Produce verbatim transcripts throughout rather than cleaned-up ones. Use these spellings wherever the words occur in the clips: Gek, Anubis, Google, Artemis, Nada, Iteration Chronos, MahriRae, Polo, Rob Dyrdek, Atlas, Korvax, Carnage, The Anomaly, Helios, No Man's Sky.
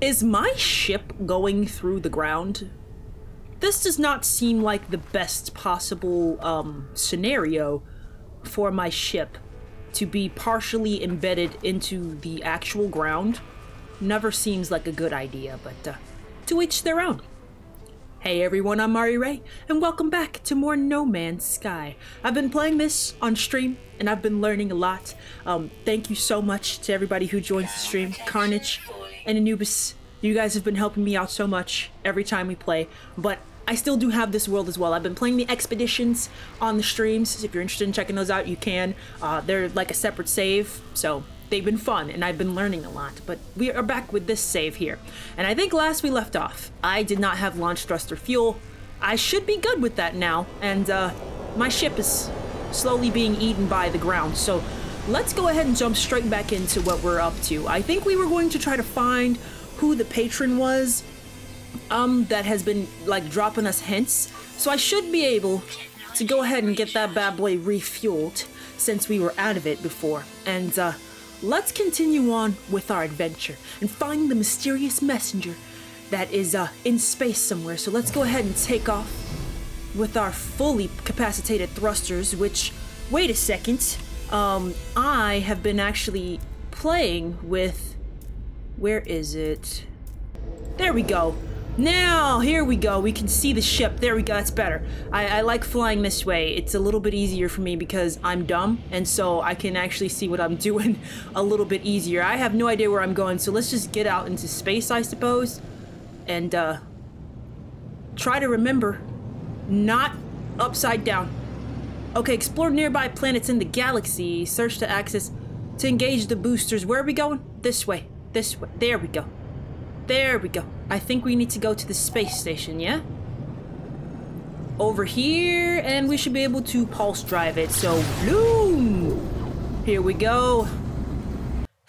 Is my ship going through the ground? This does not seem like the best possible um, scenario for my ship to be partially embedded into the actual ground. Never seems like a good idea, but uh, to each their own. Hey everyone, I'm MahriRae, and welcome back to more No Man's Sky. I've been playing this on stream, and I've been learning a lot. Um, thank you so much to everybody who joins the stream. Carnage and Anubis, you guys have been helping me out so much every time we play, but I still do have this world as well. I've been playing the expeditions on the streams. If you're interested in checking those out, you can. Uh, they're like a separate save, so they've been fun, and I've been learning a lot, but we are back with this save here. And I think last we left off, I did not have launch thruster fuel. I should be good with that now, and uh, my ship is slowly being eaten by the ground, so let's go ahead and jump straight back into what we're up to. I think we were going to try to find who the patron was um, that has been, like, dropping us hints, so I should be able to go ahead and get that bad boy refueled since we were out of it before, and uh, let's continue on with our adventure and find the mysterious messenger that is uh, in space somewhere. So let's go ahead and take off with our fully capacitated thrusters, which, wait a second, um, I have been actually playing with, where is it? There we go. Now, here we go. We can see the ship. There we go. That's better. I, I like flying this way. It's a little bit easier for me because I'm dumb, and so I can actually see what I'm doing a little bit easier. I have no idea where I'm going, so let's just get out into space, I suppose, and uh, try to remember not upside down. Okay, explore nearby planets in the galaxy. Search to access to engage the boosters. Where are we going? This way. This way. There we go. There we go. I think we need to go to the space station, yeah? Over here, and we should be able to pulse drive it, so bloom! Here we go.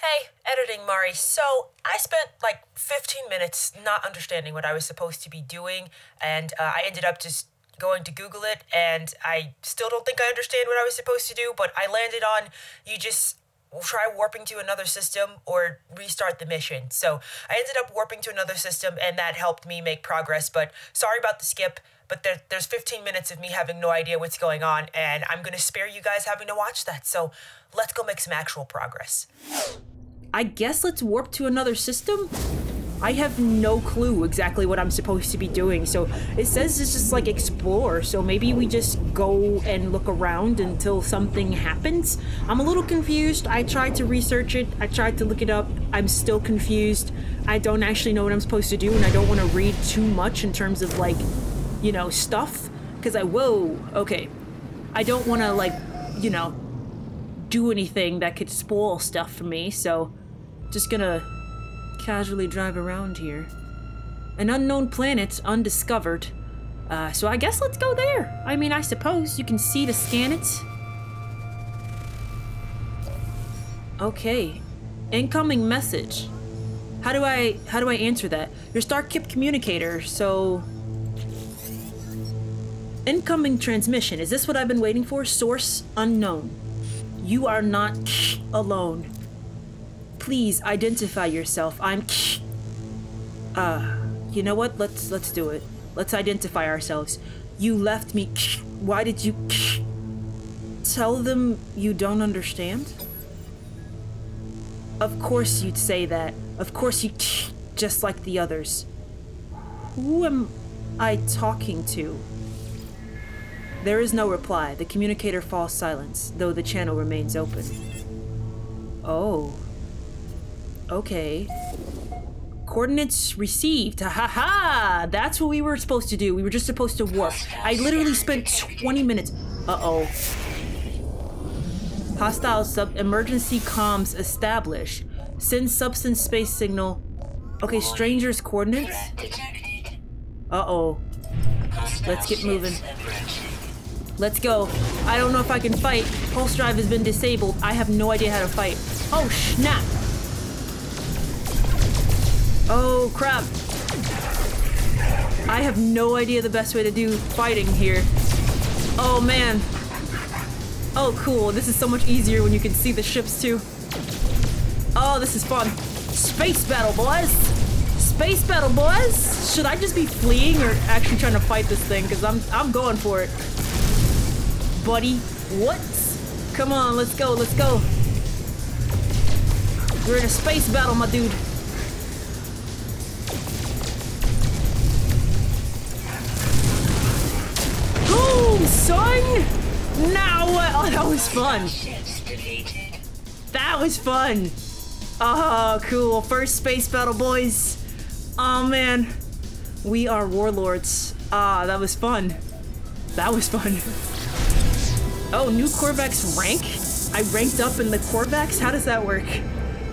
Hey, editing Mari. So, I spent like fifteen minutes not understanding what I was supposed to be doing, and uh, I ended up just going to Google it, and I still don't think I understand what I was supposed to do, but I landed on, you just we'll try warping to another system or restart the mission. So I ended up warping to another system, and that helped me make progress. But sorry about the skip, but there, there's fifteen minutes of me having no idea what's going on, and I'm going to spare you guys having to watch that. So let's go make some actual progress. I guess let's warp to another system? I have no clue exactly what I'm supposed to be doing. So it says it's just like explore. So maybe we just go and look around until something happens. I'm a little confused. I tried to research it. I tried to look it up. I'm still confused. I don't actually know what I'm supposed to do, and I don't want to read too much in terms of, like, you know, stuff. Because I, whoa, okay. I don't want to, like, you know, do anything that could spoil stuff for me. So just gonna casually drive around here. An unknown planet, undiscovered. Uh, so I guess let's go there. I mean, I suppose you can see to scan it. Okay. Incoming message. How do I, how do I answer that? Your Starkip communicator, so... Incoming transmission. Is this what I've been waiting for? Source unknown. You are not alone. Please identify yourself. I'm uh you know what, let's let's do it. Let's identify ourselves. You left me. Why did you tell them you don't understand? Of course you'd say that. Of course you, just like the others. Who am I talking to? There is no reply. The communicator falls silence, though the channel remains open. Oh. Okay. Coordinates received. Ha ha ha! That's what we were supposed to do. We were just supposed to warp. I literally spent twenty minutes. Uh-oh. Hostile sub emergency comms established. Send substance space signal. Okay, stranger's coordinates. Uh-oh. Let's get moving. Let's go. I don't know if I can fight. Pulse drive has been disabled. I have no idea how to fight. Oh, snap! Oh, crap. I have no idea the best way to do fighting here. Oh, man. Oh, cool. This is so much easier when you can see the ships, too. Oh, this is fun. Space battle, boys! Space battle, boys! Should I just be fleeing or actually trying to fight this thing? Because I'm, I'm going for it. Buddy, what? Come on, let's go, let's go. We're in a space battle, my dude. Boom, son! Now what? Oh, that was fun. That was fun. Oh, cool. First space battle, boys. Oh, man. We are warlords. Ah, that was fun. That was fun. Oh, new Korvax rank? I ranked up in the Korvax? How does that work?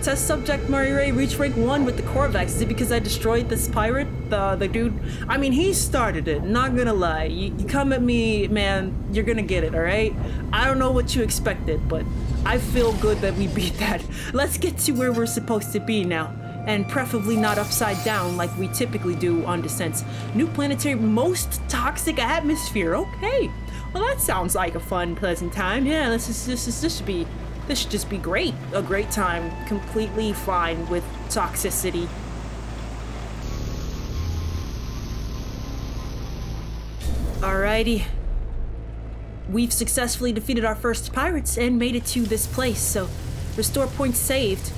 Test subject MahriRae reached rank one with the Korvax. Is it because I destroyed this pirate? The, the dude? I mean, he started it. Not gonna lie. You, you come at me, man, you're gonna get it, alright? I don't know what you expected, but I feel good that we beat that. Let's get to where we're supposed to be now, and preferably not upside down like we typically do on descents. New planetary, most toxic atmosphere. Okay, well that sounds like a fun, pleasant time. Yeah, this is this is this should be this should just be great. A great time, completely fine with toxicity. Alrighty. We've successfully defeated our first pirates and made it to this place, so restore points saved.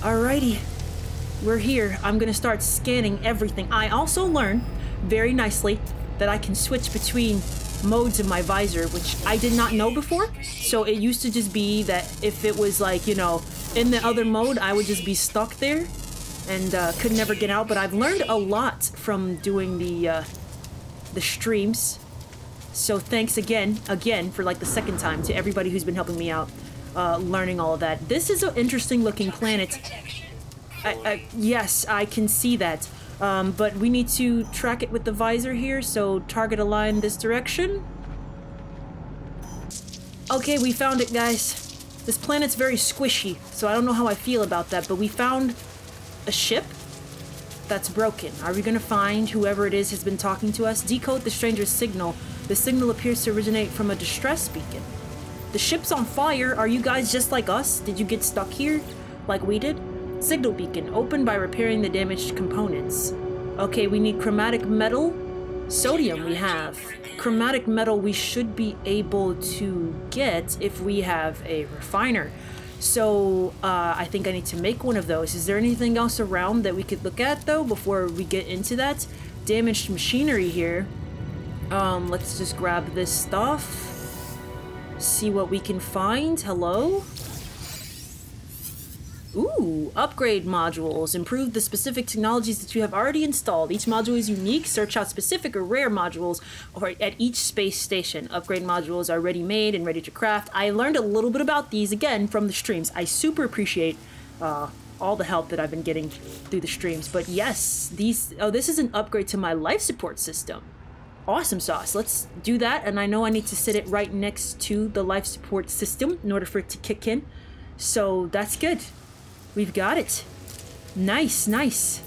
Alrighty, we're here. I'm gonna start scanning everything. I also learned, very nicely, that I can switch between modes in my visor, which I did not know before. So it used to just be that if it was like, you know, in the other mode, I would just be stuck there and uh, could never get out. But I've learned a lot from doing the, uh, the streams. So thanks again, again, for like the second time to everybody who's been helping me out, uh, learning all of that. This is an interesting looking planet. I, I, yes, I can see that. Um, but we need to track it with the visor here, so target align this direction. Okay, we found it, guys. This planet's very squishy, so I don't know how I feel about that, but we found a ship that's broken. Are we gonna find whoever it is has been talking to us? Decode the stranger's signal. The signal appears to originate from a distress beacon. The ship's on fire. Are you guys just like us? Did you get stuck here like we did? Signal beacon. Open by repairing the damaged components. Okay, we need chromatic metal. Sodium we have. Chromatic metal we should be able to get if we have a refiner. So uh, I think I need to make one of those. Is there anything else around that we could look at though before we get into that? Damaged machinery here. Um, let's just grab this stuff, see what we can find. Hello? Ooh, upgrade modules. Improve the specific technologies that you have already installed. Each module is unique. Search out specific or rare modules or at each space station. Upgrade modules are ready made and ready to craft. I learned a little bit about these again from the streams. I super appreciate uh, all the help that I've been getting through the streams. But yes, these, oh, this is an upgrade to my life support system. Awesome sauce. Let's do that. And I know I need to sit it right next to the life support system in order for it to kick in. So that's good. We've got it. Nice, nice.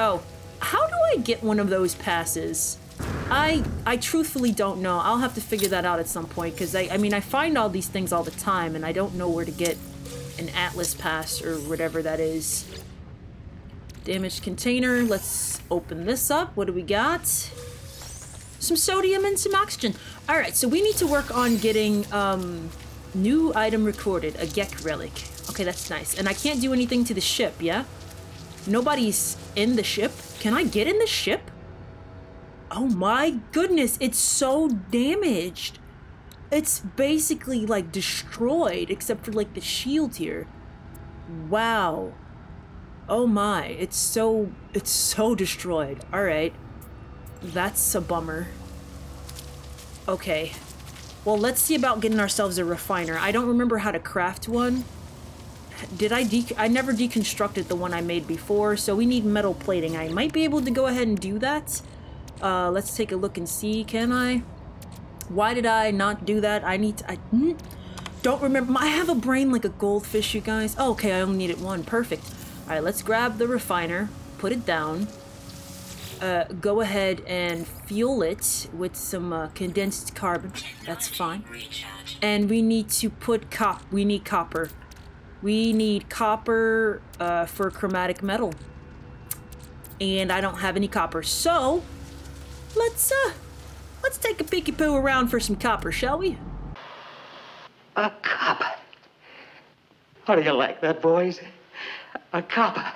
Oh, how do I get one of those passes? I I truthfully don't know. I'll have to figure that out at some point because I, I mean, I find all these things all the time and I don't know where to get an Atlas pass or whatever that is. Damaged container. Let's open this up. What do we got? Some sodium and some oxygen. All right, so we need to work on getting um, new item recorded, a Gek relic. Okay, that's nice. And I can't do anything to the ship, yeah? Nobody's in the ship. Can I get in the ship? Oh my goodness, it's so damaged. It's basically like destroyed, except for like the shield here. Wow. Oh my, it's so, it's so destroyed. All right. That's a bummer. Okay. Well, let's see about getting ourselves a refiner. I don't remember how to craft one. Did I de- I never deconstructed the one I made before, so we need metal plating. I might be able to go ahead and do that. Uh, let's take a look and see, can I? Why did I not do that? I need to- I don't remember. I have a brain like a goldfish, you guys. Oh, okay, I only needed one. Perfect. All right, let's grab the refiner, put it down. Uh, go ahead and fuel it with some uh, condensed carbon. That's fine. And we need to put cop. We need copper. We need copper uh, for chromatic metal. and I don't have any copper, so let's uh let's take a peeky poo around for some copper, shall we? A copper. How do you like that, boys? A copper.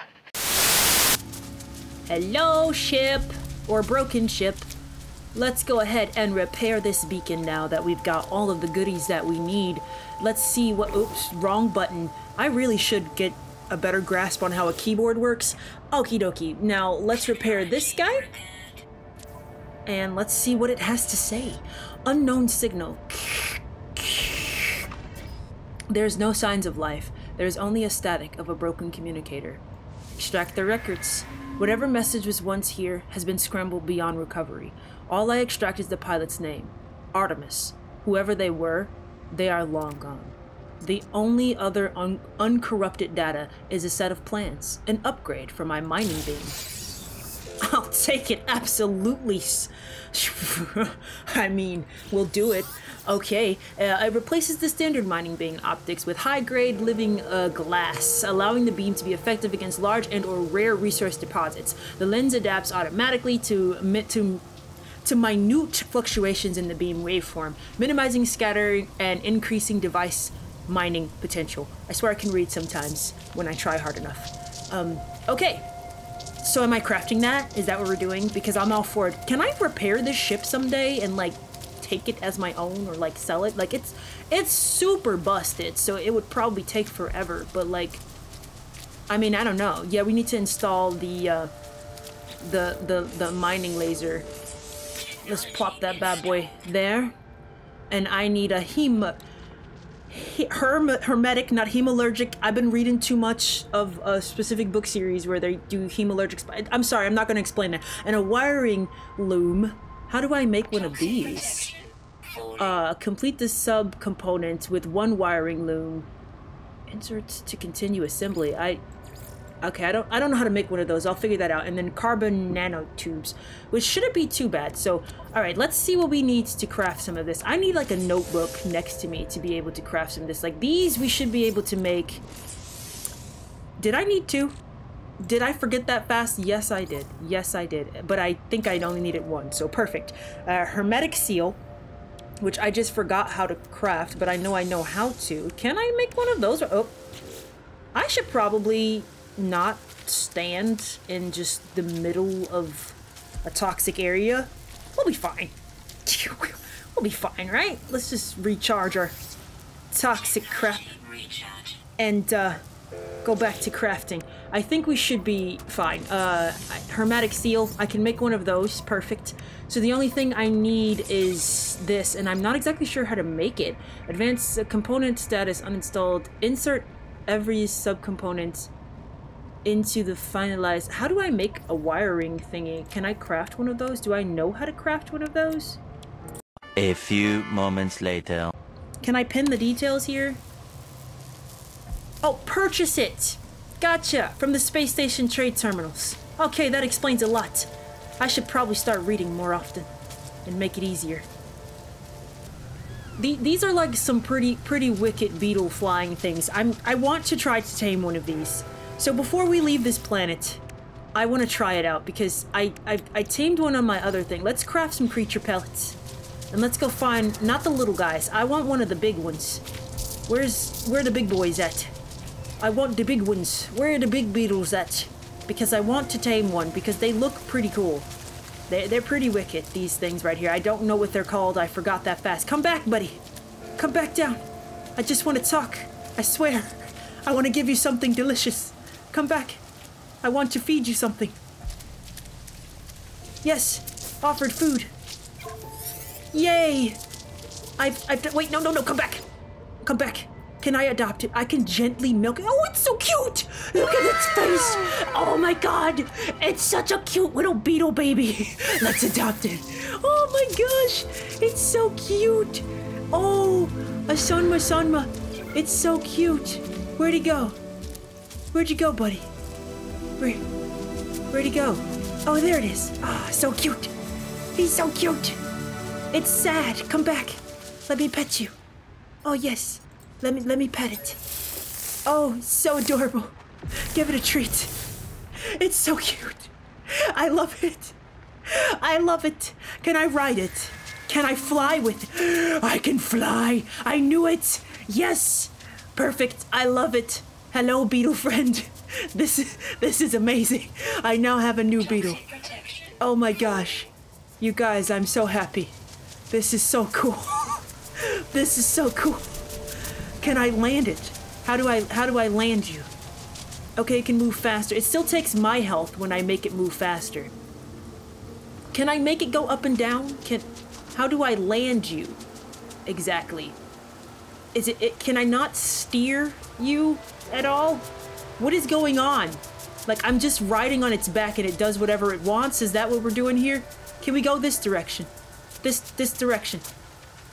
Hello, ship, or broken ship. Let's go ahead and repair this beacon now that we've got all of the goodies that we need. Let's see what, oops, wrong button. I really should get a better grasp on how a keyboard works. Okie dokie. Now let's repair this guy. And let's see what it has to say. Unknown signal. There's no signs of life. There's only a static of a broken communicator. Extract the records. Whatever message was once here has been scrambled beyond recovery. All I extract is the pilot's name, Artemis. Whoever they were, they are long gone. The only other un uncorrupted data is a set of plans, an upgrade for my mining beam. I'll take it, absolutely. I mean, we'll do it. Okay, uh, it replaces the standard mining beam optics with high-grade living uh, glass, allowing the beam to be effective against large and or rare resource deposits. The lens adapts automatically to... to to minute fluctuations in the beam waveform, minimizing scattering and increasing device mining potential. I swear I can read sometimes when I try hard enough. Um, okay, so am I crafting that? Is that what we're doing? Because I'm all for it. Can I repair this ship someday and like take it as my own or like sell it? Like it's, it's super busted, so it would probably take forever, but like, I mean, I don't know. Yeah, we need to install the, uh, the, the, the mining laser. Let's plop that bad boy there. And I need a hema... He, herm, hermetic, not hemallergic. I've been reading too much of a specific book series where they do hemallergic... I'm sorry, I'm not going to explain that. And a wiring loom. How do I make one of these? Uh, complete the sub-component with one wiring loom. Insert to continue assembly. I... Okay, I don't I don't know how to make one of those. I'll figure that out. And then carbon nanotubes, which shouldn't be too bad. So, all right, let's see what we need to craft some of this. I need like a notebook next to me to be able to craft some of this. Like these we should be able to make. Did I need to? Did I forget that fast? Yes, I did. Yes, I did. But I think I only needed one, so perfect. Uh, hermetic seal, which I just forgot how to craft, but I know I know how to. Can I make one of those? Oh, I should probably... not stand in just the middle of a toxic area. We'll be fine. We'll be fine, right? Let's just recharge our toxic crap and uh, go back to crafting. I think we should be fine. Uh, hermetic seal, I can make one of those, perfect. So the only thing I need is this, and I'm not exactly sure how to make it. Advanced uh, component status uninstalled. Insert every subcomponent into the finalized. How do I make a wiring thingy? Can I craft one of those? Do I know how to craft one of those? A few moments later. Can I pin the details here? Oh, purchase it! Gotcha! From the space station trade terminals. Okay, that explains a lot. I should probably start reading more often and make it easier. The, these are like some pretty, pretty wicked beetle flying things. I'm, I want to try to tame one of these. So before we leave this planet, I want to try it out because I, I I tamed one on my other thing. Let's craft some creature pellets. And let's go find, not the little guys, I want one of the big ones. Where's, where are the big boys at? I want the big ones. Where are the big beetles at? Because I want to tame one because they look pretty cool. They're, they're pretty wicked, these things right here. I don't know what they're called, I forgot that fast. Come back, buddy. Come back down. I just want to talk, I swear. I want to give you something delicious. Come back. I want to feed you something. Yes, offered food. Yay! I've, I've, wait, no, no, no, come back. Come back. Can I adopt it? I can gently milk it. Oh, it's so cute! Look at its face! Oh my god! It's such a cute little beetle baby. Let's adopt it. Oh my gosh! It's so cute! Oh, Asanma, Sanma. It's so cute. Where'd he go? Where'd you go, buddy? Where, where'd he go? Oh, there it is. Ah, oh, so cute. He's so cute. It's sad. Come back. Let me pet you. Oh, yes. Let me, let me pet it. Oh, so adorable. Give it a treat. It's so cute. I love it. I love it. Can I ride it? Can I fly with it? I can fly. I knew it. Yes. Perfect. I love it. Hello, beetle friend. This is, this is amazing. I now have a new beetle. Oh my gosh. You guys, I'm so happy. This is so cool. This is so cool. Can I land it? How do I, how do I land you? Okay, it can move faster. It still takes my health when I make it move faster. Can I make it go up and down? Can, how do I land you exactly? Is it, it, can I not steer you at all? What is going on? Like, I'm just riding on its back and it does whatever it wants. Is that what we're doing here? Can we go this direction? This, this direction.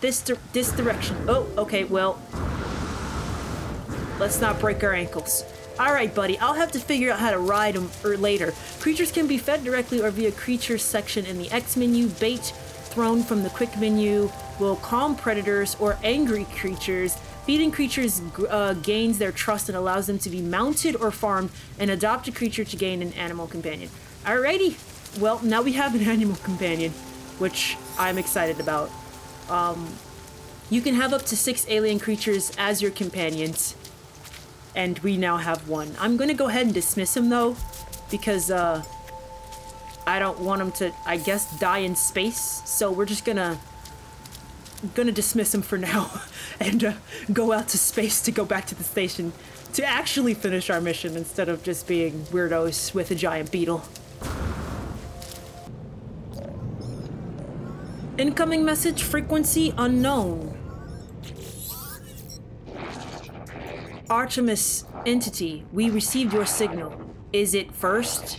This, di this direction. Oh, okay, well, let's not break our ankles. All right, buddy, I'll have to figure out how to ride them or later. Creatures can be fed directly or via creature section in the X menu. Bait thrown from the quick menu will calm predators or angry creatures. Feeding creatures uh, gains their trust and allows them to be mounted or farmed, and adopt a creature to gain an animal companion. Alrighty, well, now we have an animal companion, which I'm excited about. Um, you can have up to six alien creatures as your companions. And we now have one. I'm gonna go ahead and dismiss him though, because uh, I don't want him to, I guess, die in space. So we're just gonna gonna dismiss him for now and uh, go out to space to go back to the station to actually finish our mission instead of just being weirdos with a giant beetle. Incoming message, frequency unknown. Artemis entity, we received your signal. Is it first?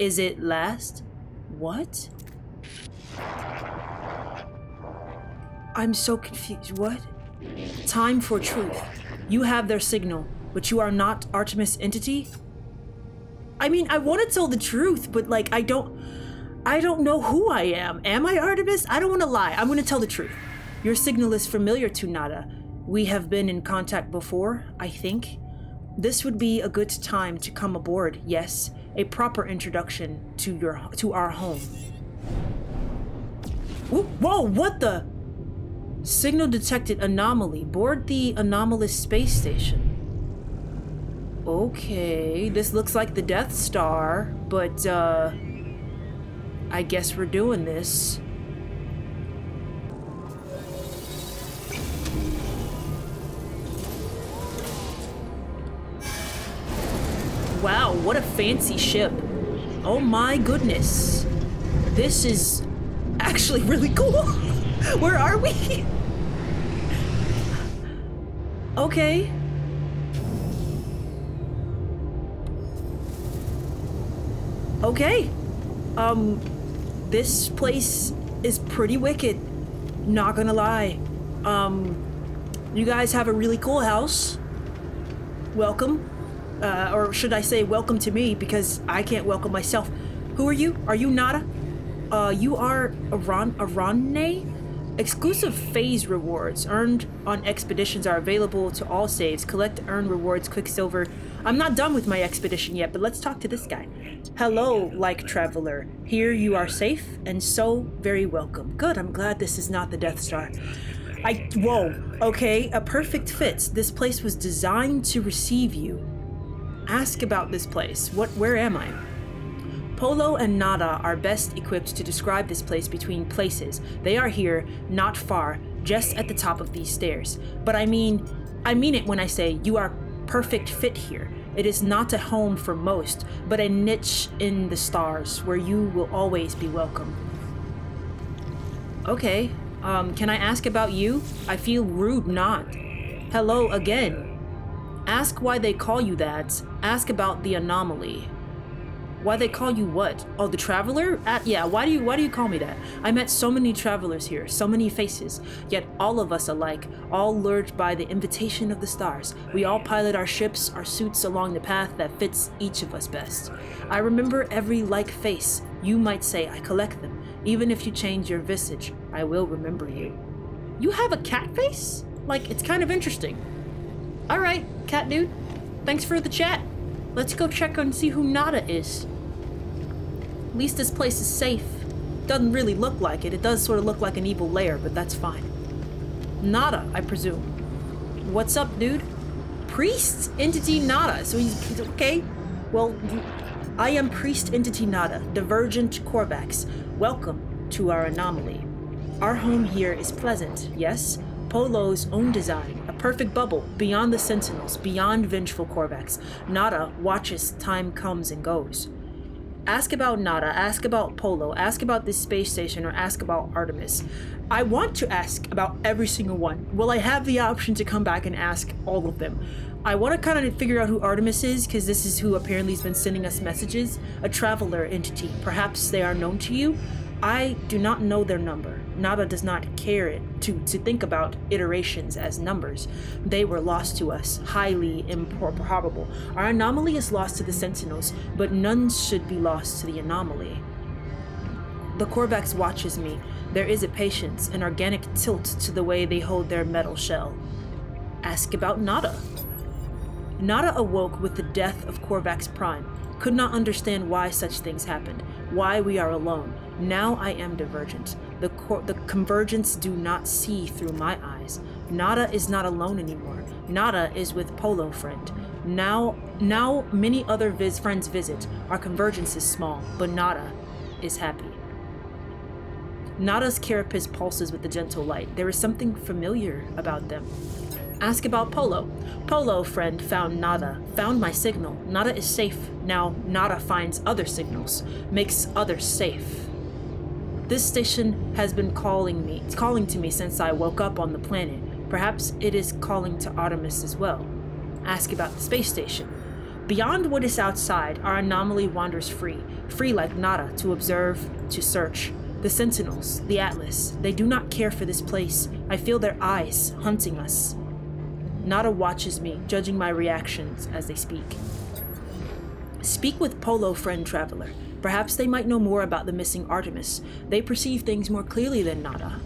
Is it last? What? I'm so confused. What? Time for truth. You have their signal, but you are not Artemis entity? I mean, I want to tell the truth, but like, I don't... I don't know who I am. Am I Artemis? I don't want to lie. I'm going to tell the truth. Your signal is familiar to Nada. We have been in contact before, I think. This would be a good time to come aboard, yes? A proper introduction to your to our home. Whoa, whoa, what the? Signal detected, anomaly. Board the anomalous space station. Okay, this looks like the Death Star, but uh, I guess we're doing this. Wow, what a fancy ship. Oh my goodness. This is actually really cool. Where are we? Okay. Okay. Um, this place is pretty wicked. Not gonna lie. Um, you guys have a really cool house. Welcome. Uh, or should I say welcome to me, because I can't welcome myself. Who are you? Are you Nada? Uh, you are Aran Arane? Exclusive phase rewards earned on expeditions are available to all saves. Collect earned rewards, Quicksilver. I'm not done with my expedition yet, but let's talk to this guy. Hello, like traveler. Here you are safe and so very welcome. Good, I'm glad this is not the Death Star. I, whoa, okay, a perfect fit. This place was designed to receive you. Ask about this place. What? Where am I? Polo and Nada are best equipped to describe this place between places. They are here, not far, just at the top of these stairs. But I mean, I mean it when I say you are perfect fit here. It is not a home for most, but a niche in the stars where you will always be welcome. Okay, um, can I ask about you? I feel rude not. Hello again. Ask why they call you that. Ask about the anomaly. Why they call you what? Oh, the traveler? Uh, yeah, why do you why do you call me that? I met so many travelers here, so many faces, yet all of us alike, all lured by the invitation of the stars. We all pilot our ships, our suits along the path that fits each of us best. I remember every like face. You might say I collect them. Even if you change your visage, I will remember you. You have a cat face? Like, it's kind of interesting. All right, cat dude. Thanks for the chat. Let's go check and see who Nada is. At least this place is safe. Doesn't really look like it. It does sort of look like an evil lair, but that's fine. Nada, I presume. What's up, dude? Priest Entity Nada. So he's, he's okay. Well, I am Priest Entity Nada, Divergent Korvax. Welcome to our anomaly. Our home here is pleasant, yes? Polo's own design, a perfect bubble, beyond the sentinels, beyond vengeful Korvax. Nada watches time comes and goes. Ask about Nada, ask about Polo, ask about this space station, or ask about Artemis. I want to ask about every single one. Will I have the option to come back and ask all of them? I want to kind of figure out who Artemis is, because this is who apparently has been sending us messages. A traveler entity. Perhaps they are known to you. I do not know their number. Nada does not care it to, to think about iterations as numbers. They were lost to us, highly improbable. Our anomaly is lost to the sentinels, but none should be lost to the anomaly. The Korvax watches me. There is a patience, an organic tilt to the way they hold their metal shell. Ask about Nada. Nada awoke with the death of Korvax Prime. Could not understand why such things happened, why we are alone. Now I am divergent. The, the convergence do not see through my eyes. Nada is not alone anymore. Nada is with Polo friend. Now, now many other vis friends visit. Our convergence is small, but Nada is happy. Nada's carapace pulses with the gentle light. There is something familiar about them. Ask about Polo. Polo friend found Nada, found my signal. Nada is safe. Now Nada finds other signals, makes others safe. This station has been calling me. It's calling to me since I woke up on the planet. Perhaps it is calling to Artemis as well. Ask about the space station. Beyond what is outside, our anomaly wanders free. Free like Nada, to observe, to search. The sentinels, the Atlas, they do not care for this place. I feel their eyes hunting us. Nada watches me, judging my reactions as they speak. Speak with Polo, friend traveler. Perhaps they might know more about the missing Artemis. They perceive things more clearly than Nada.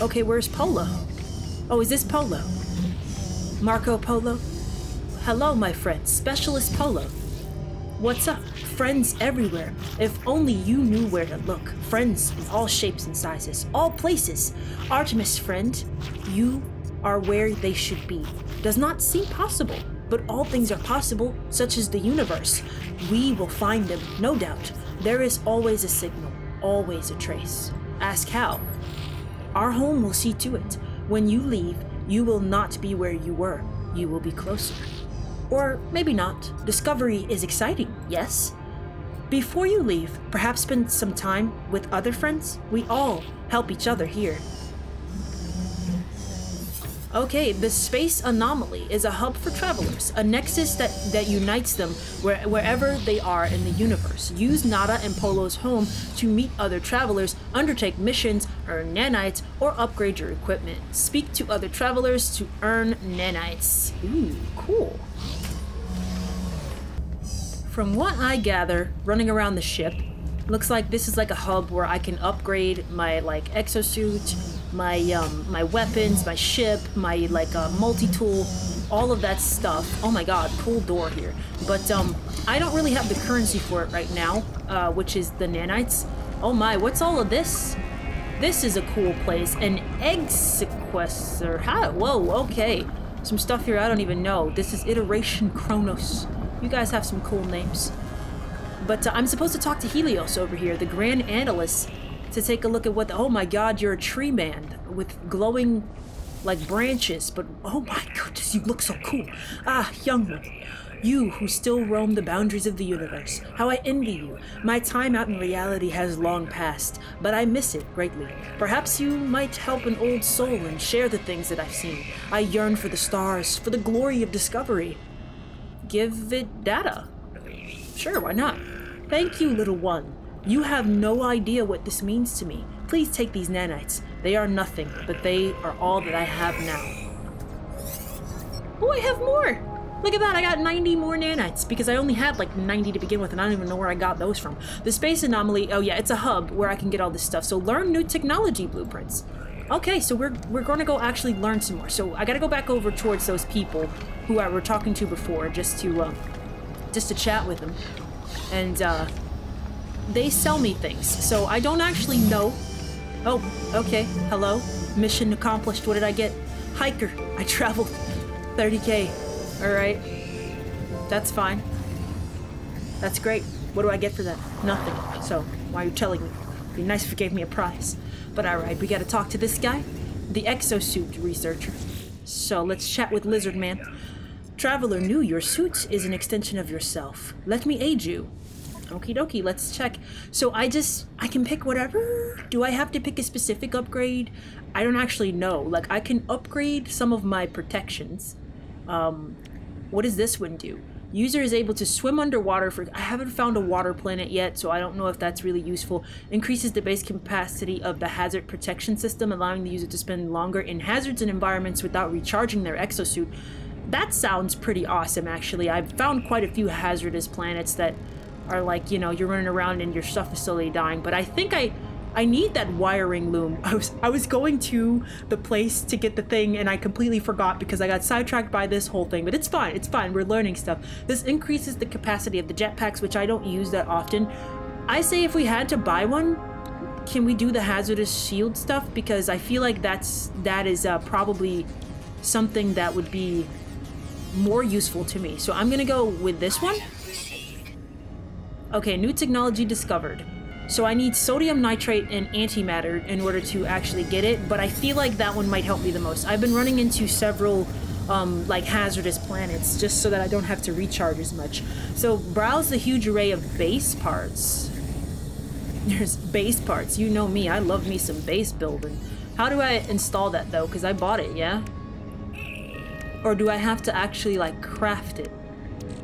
Okay, where's Polo? Oh, is this Polo? Marco Polo? Hello, my friend, Specialist Polo. What's up? Friends everywhere. If only you knew where to look. Friends in all shapes and sizes, all places. Artemis, friend, you are where they should be. Does not seem possible. But all things are possible, such as the universe. We will find them, no doubt. There is always a signal, always a trace. Ask how. Our home will see to it. When you leave, you will not be where you were. You will be closer. Or maybe not. Discovery is exciting, yes? Before you leave, perhaps spend some time with other friends. We all help each other here. Okay, the space anomaly is a hub for travelers, a nexus that, that unites them where, wherever they are in the universe. Use Nada and Polo's home to meet other travelers, undertake missions, earn nanites, or upgrade your equipment. Speak to other travelers to earn nanites. Ooh, cool. From what I gather, running around the ship, looks like this is like a hub where I can upgrade my like exosuit, my um, my weapons, my ship, my like uh, multi-tool, all of that stuff. Oh my god, cool door here. But um, I don't really have the currency for it right now, uh, which is the nanites. Oh my, what's all of this? This is a cool place. An egg sequester. How? Whoa, okay. Some stuff here I don't even know. This is Iteration Chronos. You guys have some cool names. But uh, I'm supposed to talk to Helios over here, the Grand Analyst, to take a look at what the, oh my god, you're a tree man with glowing, like, branches, but oh my goodness, you look so cool. Ah, young one, you who still roam the boundaries of the universe, how I envy you. My time out in reality has long passed, but I miss it greatly. Perhaps you might help an old soul and share the things that I've seen. I yearn for the stars, for the glory of discovery. Give it data. Sure, why not? Thank you, little one. You have no idea what this means to me. Please take these nanites. They are nothing, but they are all that I have now. Oh, I have more! Look at that, I got ninety more nanites, because I only had like ninety to begin with, and I don't even know where I got those from. The space anomaly, oh yeah, it's a hub where I can get all this stuff, so learn new technology blueprints. Okay, so we're, we're gonna go actually learn some more. So I gotta go back over towards those people who I were talking to before, just to, uh, just to chat with them. And, uh... They sell me things, so I don't actually know. Oh, okay. Hello. Mission accomplished. What did I get? Hiker. I traveled thirty K. Alright. That's fine. That's great. What do I get for that? Nothing. So, why are you telling me? It'd be nice if you gave me a prize. But alright, we gotta talk to this guy. The exosuit researcher. So, let's chat with Lizard Man. Traveler knew your suit is an extension of yourself. Let me aid you. Okie dokie, let's check. So I just, I can pick whatever? Do I have to pick a specific upgrade? I don't actually know. Like, I can upgrade some of my protections. Um, what does this one do? User is able to swim underwater for, I haven't found a water planet yet, so I don't know if that's really useful. Increases the base capacity of the hazard protection system, allowing the user to spend longer in hazards and environments without recharging their exosuit. That sounds pretty awesome, actually. I've found quite a few hazardous planets that are like, you know, you're running around and your stuff is slowly dying. But I think I I need that wiring loom. I was, I was going to the place to get the thing and I completely forgot because I got sidetracked by this whole thing. But it's fine. It's fine. We're learning stuff. This increases the capacity of the jetpacks, which I don't use that often. I say if we had to buy one, can we do the hazardous shield stuff? Because I feel like that's that is uh, probably something that would be more useful to me. So I'm going to go with this one. Okay, new technology discovered. So I need sodium nitrate and antimatter in order to actually get it, but I feel like that one might help me the most. I've been running into several, um, like, hazardous planets just so that I don't have to recharge as much. So browse the huge array of base parts. There's base parts. You know me. I love me some base building. How do I install that, though? Because I bought it, yeah? Or do I have to actually, like, craft it?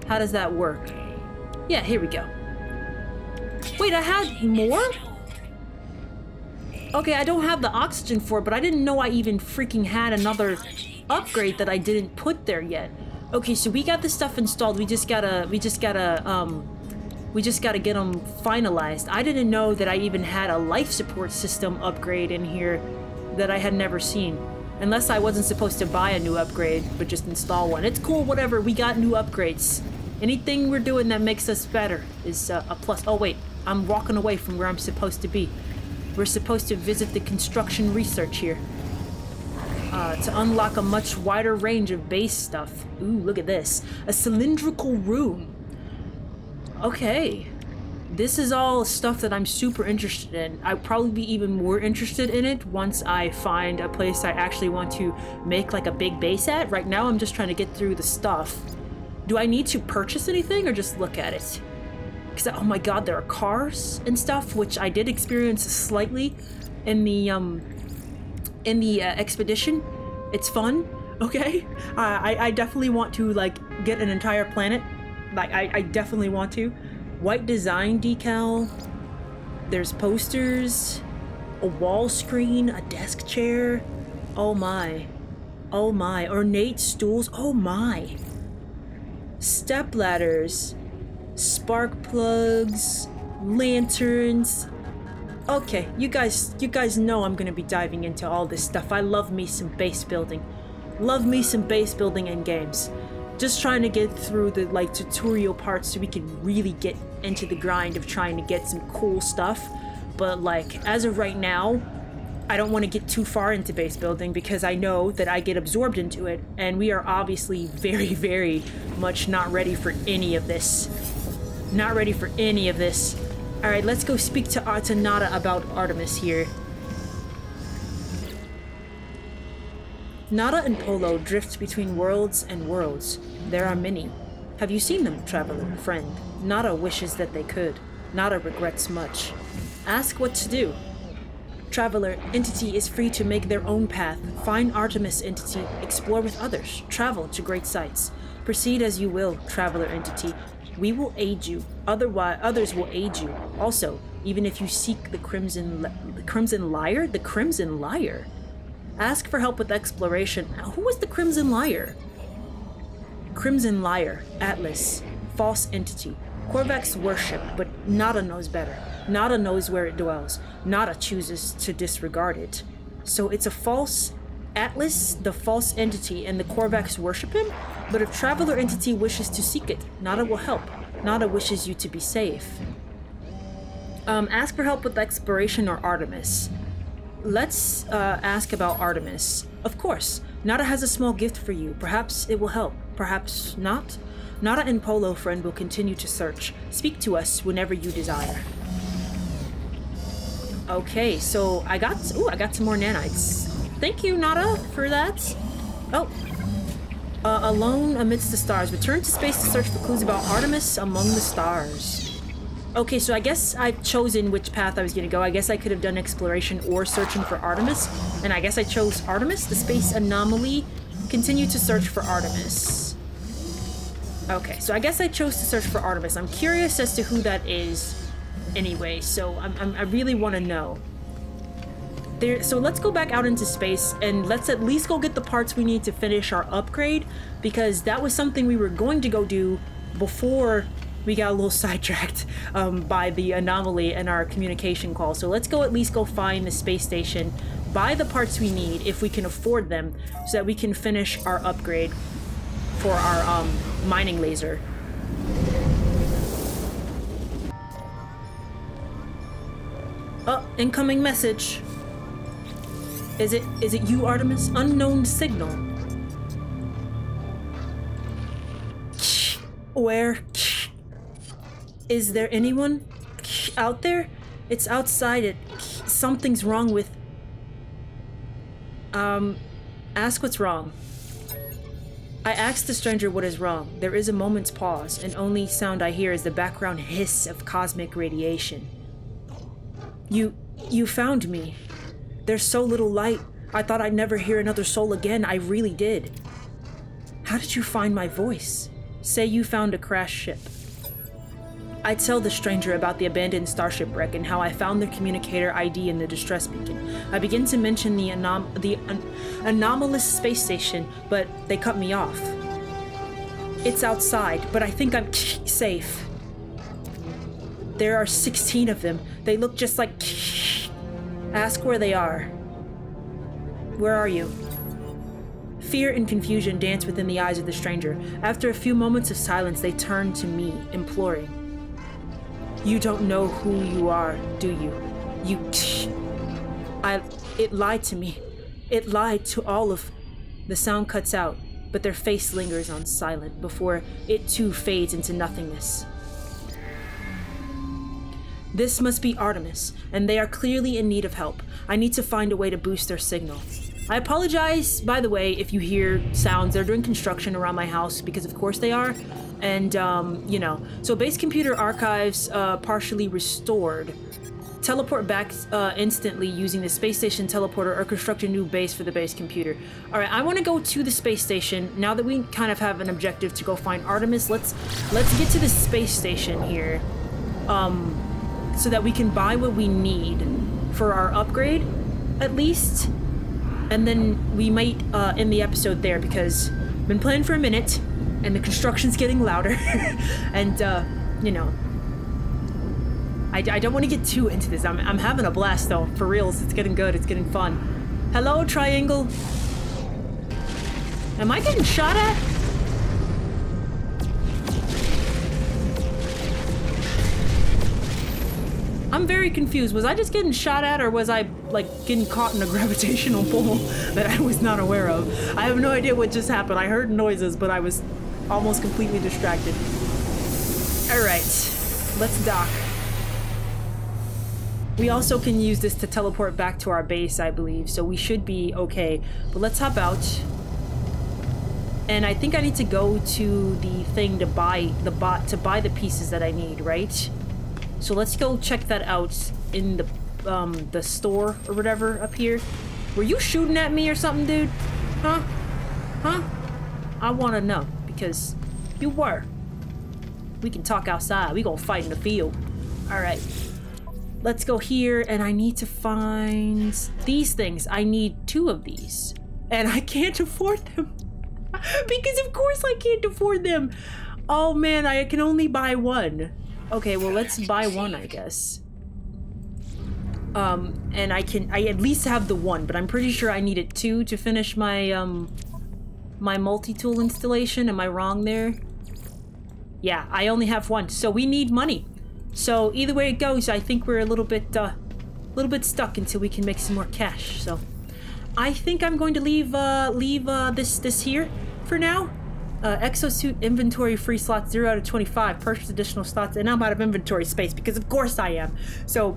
How does that work? Yeah, here we go. Wait, I had more? Okay, I don't have the oxygen for it, but I didn't know I even freaking had another upgrade that I didn't put there yet. Okay, so we got this stuff installed. We just gotta, we just gotta, um, we just gotta get them finalized. I didn't know that I even had a life support system upgrade in here that I had never seen. Unless I wasn't supposed to buy a new upgrade, but just install one. It's cool, whatever. We got new upgrades. Anything we're doing that makes us better is uh, a plus. Oh wait, I'm walking away from where I'm supposed to be. We're supposed to visit the construction research here. Uh, to unlock a much wider range of base stuff. Ooh, look at this. A cylindrical room. Okay. This is all stuff that I'm super interested in. I'll probably be even more interested in it once I find a place I actually want to make like a big base at. Right now I'm just trying to get through the stuff. Do I need to purchase anything or just look at it? Because, oh my god, there are cars and stuff, which I did experience slightly in the, um, in the uh, expedition. It's fun, okay? Uh, I, I definitely want to, like, get an entire planet. Like, I, I definitely want to. White design decal. There's posters. A wall screen. A desk chair. Oh my. Oh my. Ornate stools. Oh my. Step ladders, spark plugs, lanterns. Okay, you guys, you guys know I'm gonna be diving into all this stuff. I love me some base building, love me some base building in games. Just trying to get through the like tutorial parts so we can really get into the grind of trying to get some cool stuff. But like as of right now, I don't want to get too far into base building because I know that I get absorbed into it, and we are obviously very, very much not ready for any of this. Not ready for any of this. Alright, let's go speak to, uh, to Nada about Artemis here. Nada and Polo drift between worlds and worlds. There are many. Have you seen them, traveler, friend? Nada wishes that they could. Nada regrets much. Ask what to do. Traveler, entity is free to make their own path. Find Artemis entity, explore with others, travel to great sites. Proceed as you will, traveler entity. We will aid you, otherwise others will aid you. Also, even if you seek the Crimson the Crimson Liar? The Crimson Liar? Ask for help with exploration. Who was the Crimson Liar? Crimson Liar, Atlas, false entity. Korvax worship, but Nada knows better. Nada knows where it dwells. Nada chooses to disregard it. So it's a false Atlas, the false entity, and the Korvax worship him? But if Traveler entity wishes to seek it, Nada will help. Nada wishes you to be safe. Um, ask for help with exploration or Artemis. Let's uh, ask about Artemis. Of course. Nada has a small gift for you. Perhaps it will help. Perhaps not. Nada and Polo, friend, will continue to search. Speak to us whenever you desire. Okay, so I got... Ooh, I got some more nanites. Thank you, Nada, for that. Oh. Uh, alone amidst the stars. Return to space to search for clues about Artemis among the stars. Okay, so I guess I've chosen which path I was gonna go. I guess I could have done exploration or searching for Artemis. And I guess I chose Artemis, the space anomaly. Continue to search for Artemis. Okay, so I guess I chose to search for Artemis. I'm curious as to who that is anyway, so I'm, I'm, I really want to know. There, so let's go back out into space and let's at least go get the parts we need to finish our upgrade, because that was something we were going to go do before we got a little sidetracked um, by the anomaly and our communication call. So let's go at least go find the space station, buy the parts we need if we can afford them, so that we can finish our upgrade for our um, mining laser. Oh, incoming message. Is it, is it you, Artemis? Unknown signal. Where? Is there anyone out there? It's outside it. Something's wrong with... Um, ask what's wrong. I asked the stranger what is wrong. There is a moment's pause, and only sound I hear is the background hiss of cosmic radiation. You, you found me. There's so little light. I thought I'd never hear another soul again. I really did. How did you find my voice? Say you found a crashed ship. I tell the stranger about the abandoned starship wreck and how I found the communicator I D in the distress beacon. I begin to mention the, anom the an anomalous space station, but they cut me off. It's outside, but I think I'm safe. There are sixteen of them. They look just like... Ask where they are. Where are you? Fear and confusion dance within the eyes of the stranger. After a few moments of silence, they turn to me, imploring. You don't know who you are, do you? You... I... It lied to me. It lied to all of... The sound cuts out, but their face lingers on silent before it too fades into nothingness. This must be Artemis, and they are clearly in need of help. I need to find a way to boost their signal. I apologize, by the way, if you hear sounds. They're doing construction around my house, because of course they are. And, um, you know. So base computer archives uh, partially restored. Teleport back uh, instantly using the space station teleporter, or construct a new base for the base computer. Alright, I want to go to the space station. Now that we kind of have an objective to go find Artemis, let's let's get to the space station here. Um... so that we can buy what we need for our upgrade, at least. And then we might uh, end the episode there, because I've been playing for a minute, and the construction's getting louder. And, uh, you know, I, I don't want to get too into this. I'm, I'm having a blast, though, for reals. It's getting good. It's getting fun. Hello, triangle. Am I getting shot at? I'm very confused. Was I just getting shot at, or was I, like, getting caught in a gravitational pull that I was not aware of? I have no idea what just happened. I heard noises, but I was almost completely distracted. Alright, let's dock. We also can use this to teleport back to our base, I believe, so we should be okay. But let's hop out. And I think I need to go to the thing to buy the bot to buy the pieces that I need, right? So let's go check that out in the um, the store or whatever up here. Were you shooting at me or something, dude? Huh? Huh? I want to know, because you were. We can talk outside. We gonna fight in the field. All right. Let's go here, and I need to find these things. I need two of these, and I can't afford them. Because of course I can't afford them. Oh man, I can only buy one. Okay, well, let's buy one, I guess. Um, and I can- I at least have the one, but I'm pretty sure I needed two to finish my, um... my multi-tool installation. Am I wrong there? Yeah, I only have one, so we need money. So either way it goes, I think we're a little bit uh, a little bit stuck until we can make some more cash. So I think I'm going to leave uh, leave uh, this this here for now. Uh, exosuit inventory free slots zero out of twenty-five. Purchase additional slots, and I'm out of inventory space because of course I am. So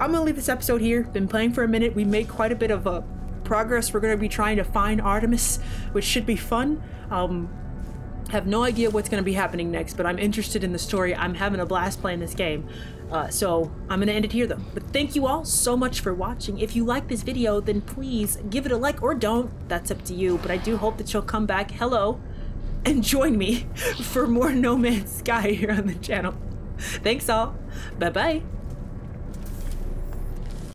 I'm gonna leave this episode here. Been playing for a minute. We made quite a bit of uh, progress. We're gonna be trying to find Artemis, which should be fun. Um, have no idea what's gonna be happening next, but I'm interested in the story. I'm having a blast playing this game. Uh, so I'm gonna end it here though. But thank you all so much for watching. If you like this video, then please give it a like or don't. That's up to you. But I do hope that you'll come back. Hello. And join me for more No Man's Sky here on the channel. Thanks all. Bye-bye.